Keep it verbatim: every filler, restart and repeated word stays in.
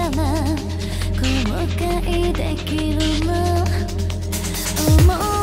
まま後悔できるの思う